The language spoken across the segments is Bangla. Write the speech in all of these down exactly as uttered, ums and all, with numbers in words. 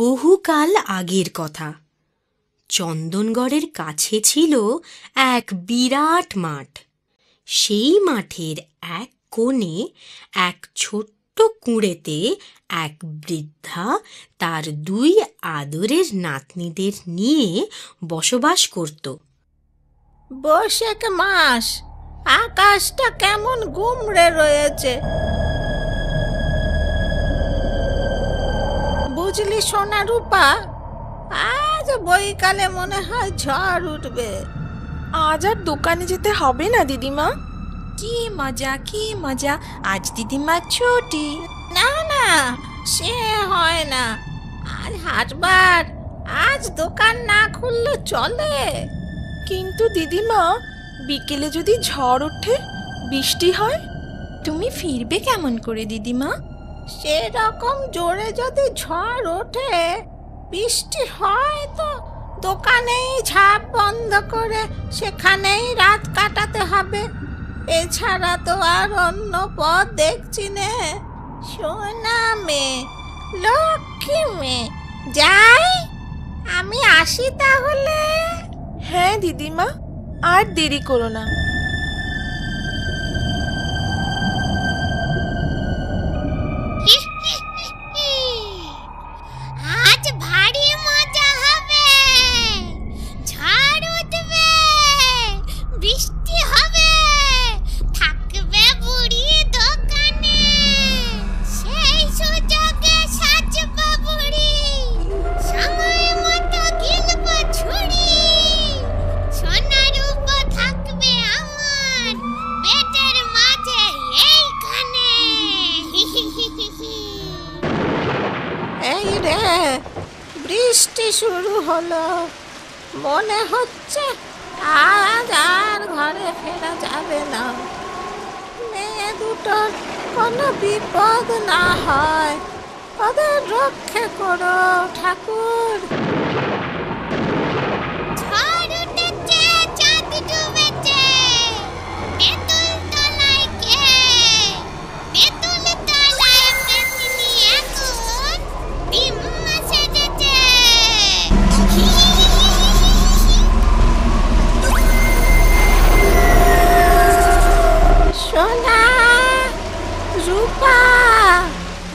বহুকাল আগের কথা। চন্দনগড়ের কাছে ছিল এক বিরাট মাঠ। সেই মাঠের এক কোণে এক ছোট্ট কুঁড়েতে এক বৃদ্ধা তার দুই আদরের নাতনিদের নিয়ে বসবাস করত। বৈশাখ মাস, আকাশটা কেমন গুমড়ে রয়েছে বুঝলি সোনা রূপা। আজ বৈকালে মনে হয় ঝড় উঠবে। আজ আর দোকানে যেতে হবে না দিদিমা। কি মজা কি মজা, আজ দিদিমা ছুটি। না না, সে হয় না, আজ হাটবার, আজ দোকান না খুললে চলে। কিন্তু দিদিমা, বিকেলে যদি ঝড় ওঠে, বৃষ্টি হয়, তুমি ফিরবে কেমন করে দিদিমা? সেরকম জোরে যদি ঝড় ওঠে, বৃষ্টি হয় তো দোকানেই ঝাঁপ বন্ধ করে সেখানেই রাত কাটাতে হবে। এছাড়া তো আর অন্য পথ দেখছি না। সোনা মেয়ে, লক্ষ্মী মেয়ে, যাই আমি আসি তাহলে। হ্যাঁ দিদিমা, আর দেরি করো না। বৃষ্টি শুরু হলো, মনে হচ্ছে আজ আর ঘরে ফেরা যাবে না। মেয়ে দুটোর কোনো বিপদ না হয় ওদের রক্ষা করো ঠাকুর।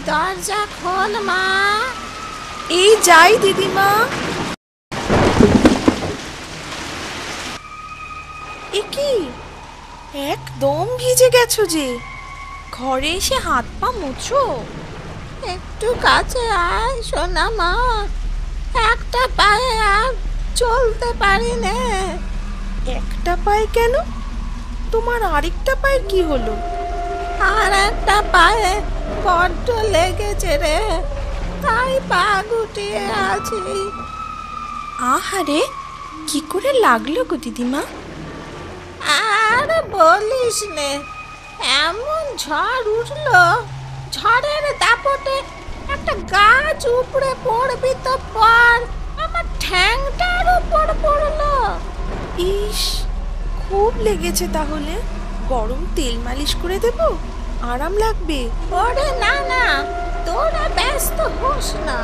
দরজা খোল মা। এই যাই দিদিমা। একি, একদম ভিজে গেছো যে। ঘরে এসে হাত পা মুছো। একটু কাছে আয় সোনা মা, একটা পায়ে আর চলতে পারি না। একটা পায়ে কেন, তোমার আরেকটা পায়ে কি হলো? আর একটা পায়ে বড্ড লেগেছে রে, তাই পা গুটিয়ে আছি। আহারে, কি করে লাগলো গো দিদিমা? আর বলিস নে, এমন ঝড় উঠলো, ঝড়ের দাপটে একটা গাছ উপড়ে পড়বি তো পর আমার ঠ্যাংটার উপর পড়লো। ইস, খুব লেগেছে। তাহলে গরম তেল মালিশ করে দেবো, আরাম লাগবে। ওরে না না, তোরা ব্যস্ত হোস না।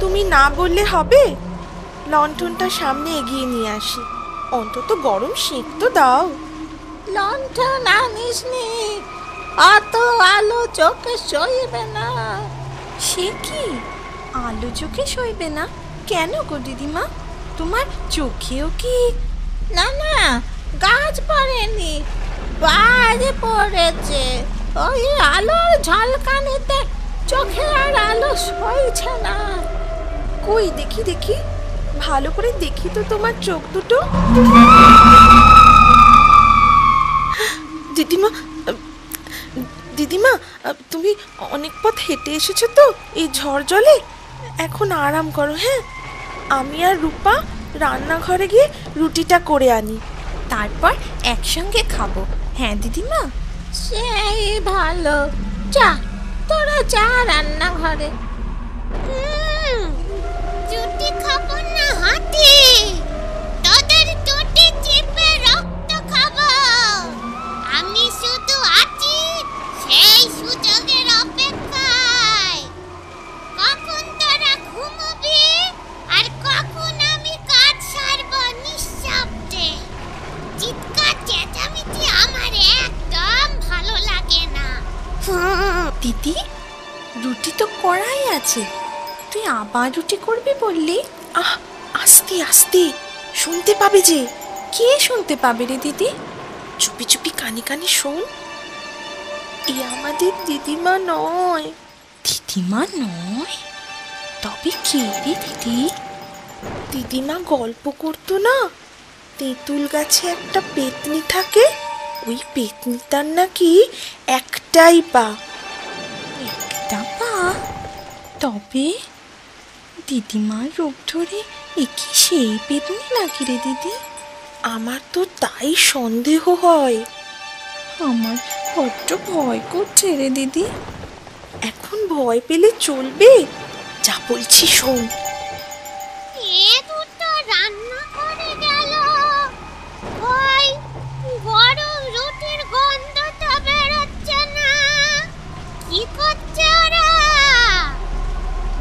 তুমি না বললে হবে? লণ্ঠনটা সামনে এগিয়ে নিয়ে আসি, অন্তত গরম শীত তো দাও। লণ্ঠন আনিস নি, অত আলো চোখে সইবে না। সে কি, আলো চোখে সইবে না কেন গো দিদিমা? তোমার চোখেও কি? না না, গাছ পড়েনি, বাইরে পড়েছে। ওই আলোর ঝলকানিতে চোখে আর আলো সইছে না। কই দেখি দেখি, ভালো করে দেখি তো তোমার চোখ দুটো। দিদিমা দিদিমা তুমি অনেক পথ হেঁটে এসেছো তো এই ঝড় জলে। এখন আরাম করো। হ্যাঁ, আমি আর রূপা রান্নাঘরে গিয়ে রুটিটা করে আনি, তারপর একসঙ্গে খাবো। হ্যাঁ দিদিমা, সেই ভালো। যা তোরা যা রান্নাঘরে। রুটি খাবো না হাতে, তোদের টোটে চেপে রক্ত খাবো। আমি শুধু আছি সেই সুযোগের অপেক্ষায়, কখন তোরা কড়াই আছে, তুই আবার রুটি করবি বললি? আহ, আস্তে আস্তে, শুনতে পাবে যে। কে শুনতে পাবে রে দিদি? চুপি চুপি কানে কানে শোন। এ আমাদের দিদিমা নয়। দিদিমা নয়? তবে কে রে দিদি? দিদিমা গল্প করতো না, তেঁতুল গাছে একটা পেতনি থাকে, ওই পেতনিটার নাকি একটাই পা। একটা পা? তবে দিদিমার রূপ ধরে একি সেই পেতনি নাকি রে দিদি? আমার তো তাই সন্দেহ হয়। আমার বড্ড ভয় করছে রে দিদি। এখন ভয় পেলে চলবে, যা বলছি শোন।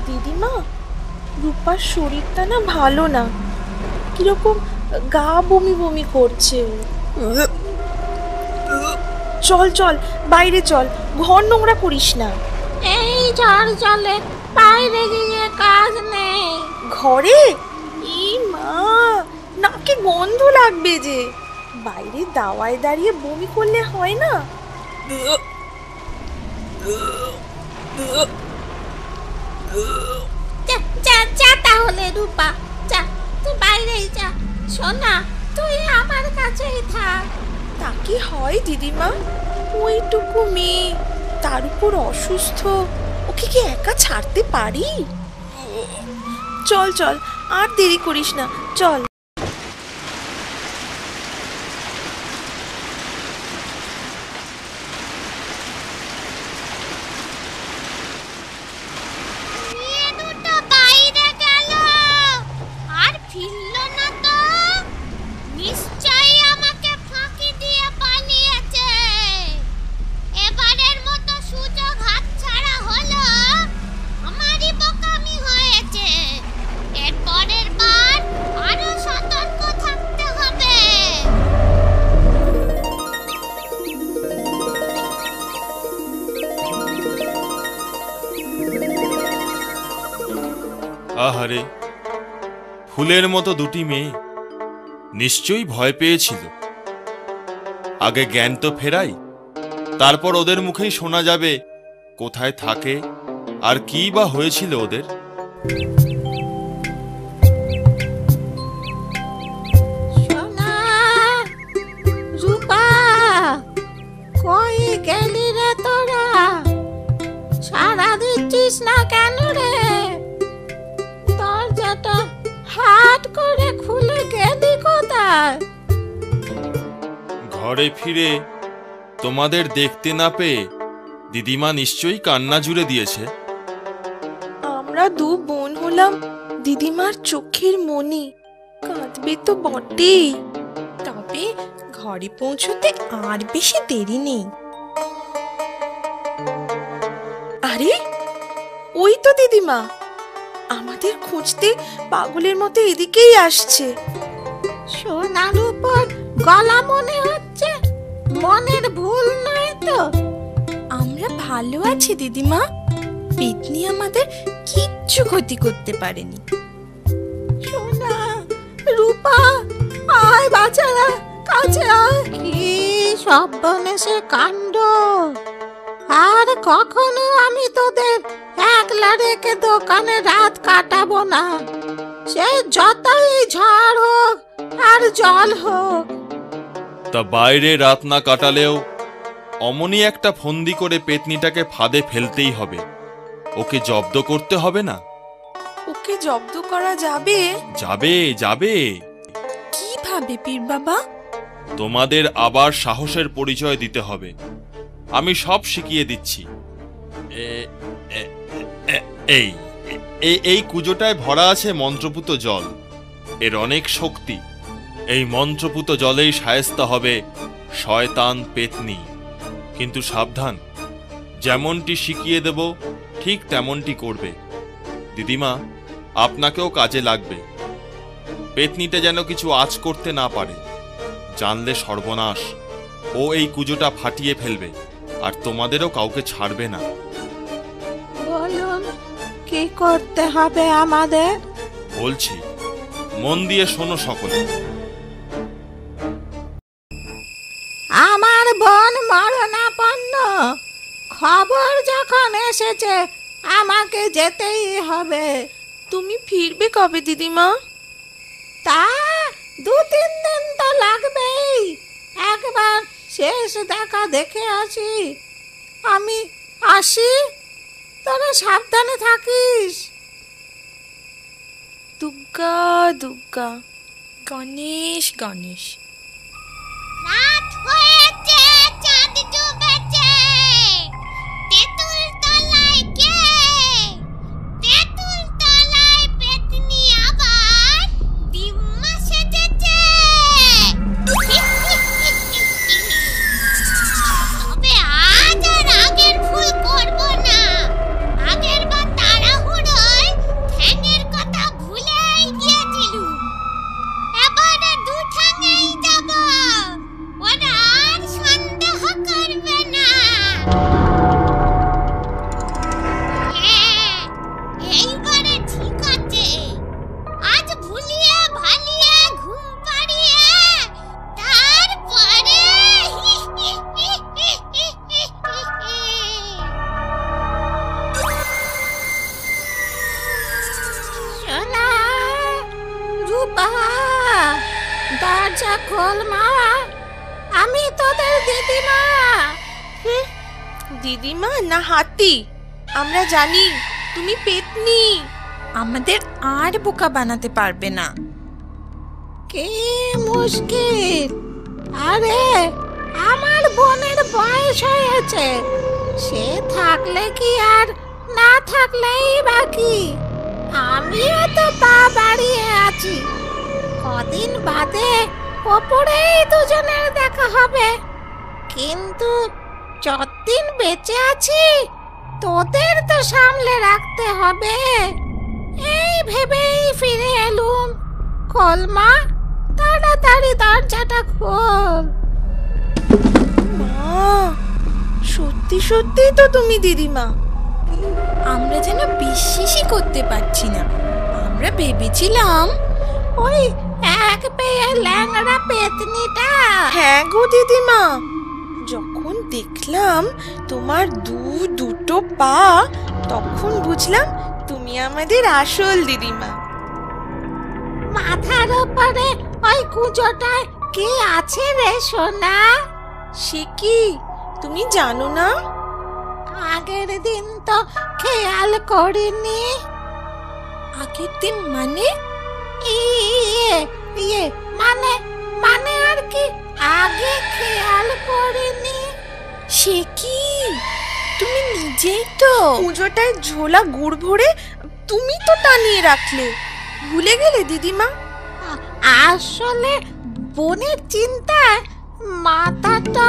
দিদিমা, রূপার শরীরটা না ভালো না, কিরকম গা বমি বমি করছে। চল চল বাইরে চল, ঘর নোংরা করিস না। এই ঝড় চলে বাইরে গিয়ে কাজ নেই। ঘরে? ই মা, নাকে গন্ধ লাগবে যে। বাইরে দাওয়ায় দাঁড়িয়ে বমি করলে হয় না? তার উপর অসুস্থ, ওকে কি একা ছাড়তে পারি? চল চল, আর দেরি করিস না, চল। আহারে, ফুলের মতো দুটি মেয়ে নিশ্চয়ই ভয় পেয়েছিল। আগে জ্ঞান তো ফেরাই, তারপর ওদের মুখেই শোনা যাবে কোথায় থাকে আর কি বা হয়েছিল ওদের। তোরা সারা দিচ্ছিস না কেন রে? হাত করে খুলে গেলি কোথায়? ঘরে ফিরে তোমাদের দেখতে না পেয়ে দিদিমা নিশ্চয়ই কান্না জুড়ে দিয়েছে। আমরা দু বোন হলাম দিদিমার চোখের মনি, কাঁদবে তো বটেই। তবে ঘরে পৌঁছতে আর বেশি দেরি নেই। আরে ওই তো দিদিমা, আমাদের খুঁজতে পাগলের মতো এদিকেই আসছে। সোনার উপর গলা মনে হচ্ছে, মনের ভুল নয় তো? আমরা ভালো আছি দিদিমা, পেতনি আমাদের কিচ্ছু ক্ষতি করতে পারেনি। সোনা, রূপা, আয় বাচ্চারা কাছে আয়। কি সর্বনেশে কাণ্ড! আর কখনো আমি তোদের একলা রেখে দোকানে রাত কাটাবো না, সে যতই ঝড় হোক আর জল হোক। তা বাইরে রাত না কাটালেও অমনি একটা ফন্দি করে পেতনিটাকে ফাঁদে ফেলতেই হবে। ওকে জব্দ করতে হবে না? ওকে জব্দ করা যাবে? যাবে যাবে। কিভাবে পীর বাবা? তোমাদের আবার সাহসের পরিচয় দিতে হবে। আমি সব শিখিয়ে দিচ্ছি। এই এই কুজোটায় ভরা আছে মন্ত্রপুত জল, এর অনেক শক্তি। এই মন্ত্রপুত জলেই শায়েস্তা হবে শয়তান পেতনি। কিন্তু সাবধান, যেমনটি শিখিয়ে দেব ঠিক তেমনটি করবে। দিদিমা, আপনাকেও কাজে লাগবে। পেতনিটা যেন কিছু আঁচ করতে না পারে, জানলে সর্বনাশ। ও এই কুজোটা ফাটিয়ে ফেলবে, আর তোমাদেরও কাউকে ছাড়বে না। বলুন কি করতে হবে আমাদের? বলছি, মন দিয়ে শোনো সকলে। আমার বোন মরণাপন্ন, খবর যখন এসেছে আমাকে যেতেই হবে। তুমি ফিরবে কবে দিদিমা? তা দু তিন দিন তো লাগবেই, একবার শেষ দেখা দেখে আসি। আমি আসি, তোরা সাবধানে থাকিস। দুগ্গা দুগ্গা গণেশ গণেশ। রাত হয়েছে, চাঁদ ডুবেছে, তেঁতুল তলায় কে? তেঁতুল তলায় পেতনি আবার ডিম্মা সেজেছে। তবে আজ আর আগের ভুল করব না। আগের বার তাড়াহুড়োয় ঠ্যাঙের কথা ভুলেই গিয়েছিল, এবারে দু ঠ্যাঙেই যাব। ওরা আর সন্দেহ করবে না। হ্যাঁ, এইবারে ঠিক আছে। আজ ভুলিয়ে ভালিয়ে ঘুম পাড়িয়ে তারপরে সোনা রূপা, দরজা খোল মা, আমি তোদের দিদিমা। হুম, দিদিমা না হাতি, আমরা জানি তুমি পেতনি। আমাদের আর বোকা বানাতে পারবে না। কে মুশকিল! আরে আমার বোনের বয়স হয়েছে, সে থাকলে কি আর না থাকলেই বাকি। আমিও তো পা বাড়িয়ে আছি, কদিন বাদে ওপরেই দুজনের দেখা হবে। কিন্তু যতদিন বেঁচে আছি তোদের তো সামলে রাখতে হবে, এই ভেবেই ফিরে এলুম। খোল মা, তাড়াতাড়ি দরজাটা খোল। মা, সত্যি সত্যি তো তুমি দিদিমা। আমরা যেন বিশ্বাসই করতে পারছি না। আমরা ভেবেছিলাম ওই এক পেয়ে ল্যাংড়া পেতনিটা। হ্যাঁ গো দিদিমা, যখন দেখলাম তোমার দু দুটো পা, তখন বুঝলাম তুমি আমাদের আসল দিদিমা। মাথার উপরে ওই কুঁজোটায় কে আছে রে সোনা? সে কি, তুমি জানো না? আগের দিন তো খেয়াল করিনি। আগের দিন মানে? ইয়ে ইয়ে মানে মানে আর কি, আগে খেয়াল করিনি। সে কি, তুমি নিজেই তো কুঁজোটায় ঝোলা গুড় ভরে তুমি তো টানিয়ে রাখলে। ভুলে গেলে দিদিমা? আসলে বোনের চিন্তায় মাথাটা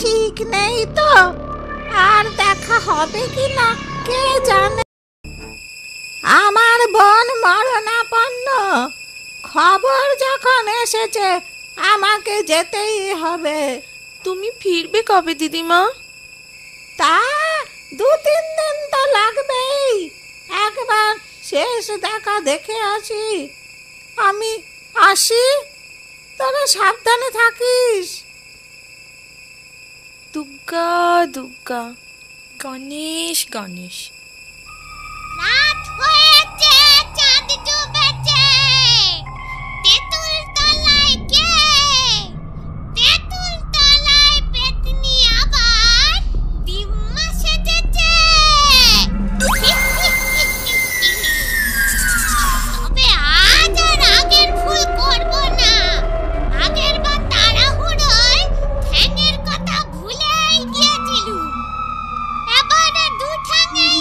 ঠিক নেই তো, আর দেখা হবে কি না কে জানে। আমার বোন মরণাপন্ন, খবর যখন এসেছে আমাকে যেতেই হবে। তুমি ফিরবে কবে দিদিমা? তা দু তিন দিন তো লাগবেই, একবার শেষ দেখা দেখে আসি। আমি আসি, তোরা সাবধানে থাকিস। দুগ্গা দুগ্গা গণেশ গণেশ। রাত হয়েছে, চাঁদ ডুবেছে, তেঁতুল তলায় কে? তেঁতুল তলায় পেতনি আবার ডিম্মা সেজেছে। তবে আজ আর আগের ভুল করব না। আগের বার তাড়াহুড়োয় ঠ্যাঙের কথা ভুলেই গিয়েছিল, এবারে দু ঠ্যাঙেই।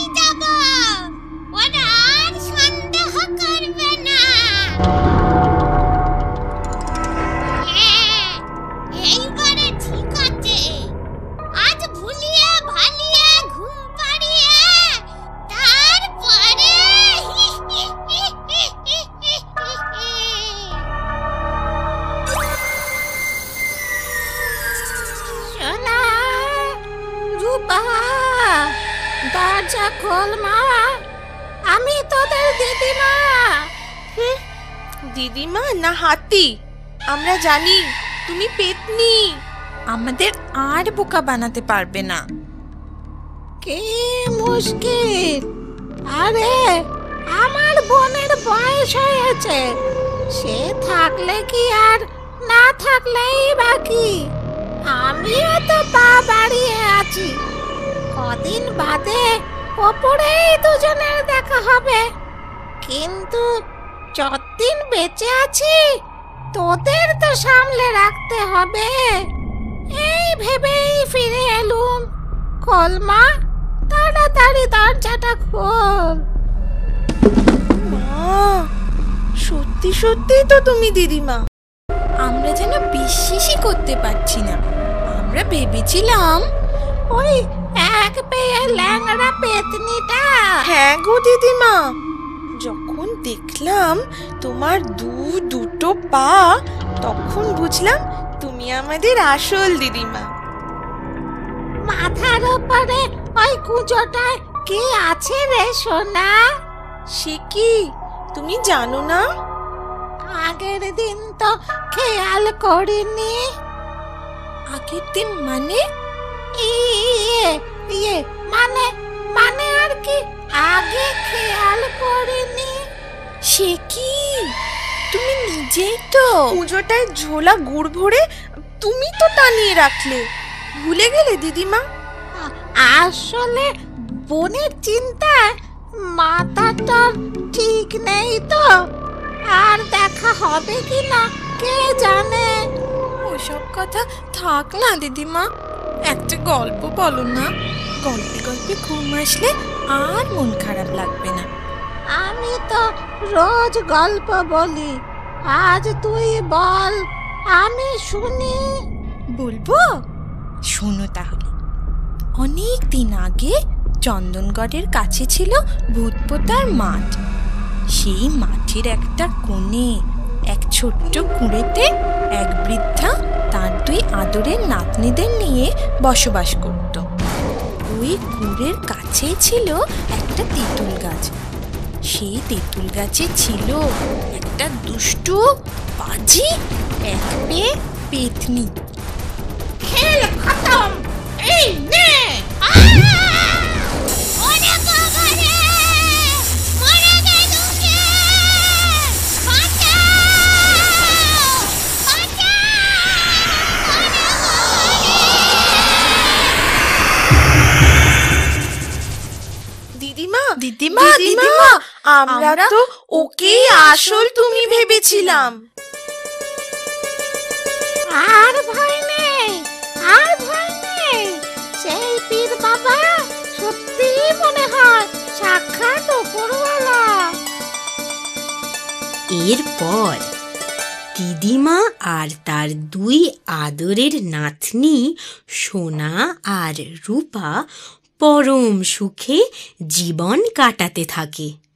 दीदीमा ना हाथी आमरा जानी तुमी पेतनी आमादेर आर बोका बनाते पारबे ना के मुश्किल अरे आमार बोनेर बयस हयेछे से थाकले कि आर ना थाकलेई बाकी आमिओ तो पा बाड़िये आछि कदिन बादे ओपरेई दुजोनेर देखा होबे किन्तु যতদিন বেঁচে আছি তোদের তো সামলে রাখতে হবে এই ভেবেই ফিরে এলুম কলমা তাড়াতাড়ি দরজাটা খোল মা সত্যি সত্যি তো তুমি দিদিমা আমরা যেন বিশ্বাসই করতে পারছি না আমরা ভেবেছিলাম ওই এক পেয়ে ল্যাংড়া পেতনিটা হ্যাঁ গো দিদিমা যখন দেখলাম তোমার দু দুটো পা তখন বুঝলাম তুমি আমাদের আসল দিদিমা মাথার উপরে ওই কুঁজোটায় কি আছে রে সোনা সে কি তুমি জানো না আগের দিন তো খেয়াল করিনি আগের দিন মানে ইয়ে ইয়ে মানে মানে আর কি आगे ख्याल करेनी से कि तुमी निजेई तो पूजोटाय झोला गुड़ भरे तुमी तो टानिए राखले भूले गेले दीदीमा आसले बोनेर चिंता माथाटा ठीक नेई तो आर देखा होबे किना के जाने ओसब कथा थाक ना दीदीमा एकटा गल्प बोलो ना गल्पे गल्पे घुम आसले আর মন খারাপ লাগবে না আমি তো রোজ গল্প বলি আজ তুই বল আমি শুনি বলবো শোনো তাহলে অনেক দিন আগে চন্দনগড়ের কাছে ছিল ভূতপোতার মাঠ সেই মাঠের একটা কোণে এক ছোট্ট কুঁড়েতে এক বৃদ্ধা তার দুই আদরের নাতনিদের নিয়ে বসবাস করত ওই কুঁড়ের কাছে ছিল একটা তেঁতুল গাছ সেই তেঁতুল গাছে ছিল একটা দুষ্ট বাজি এক পেয়ে পেতনি খেল খতম এই নে ওরে বাবা রে মরে গেলো কে বাঁচাও বাঁচাও দিদিমা দিদিমা দিদিমা আমরা তো ওকে আসল তুমি ভেবেছিলাম আর ভয় নেই আর ভয় নেই সেই পীর বাবা সত্যি মনে হয় সাক্ষাৎ উপরওয়ালা এরপর দিদিমা আর তার দুই আদরের নাতনি সোনা আর রূপা পরম সুখে জীবন কাটাতে থাকে।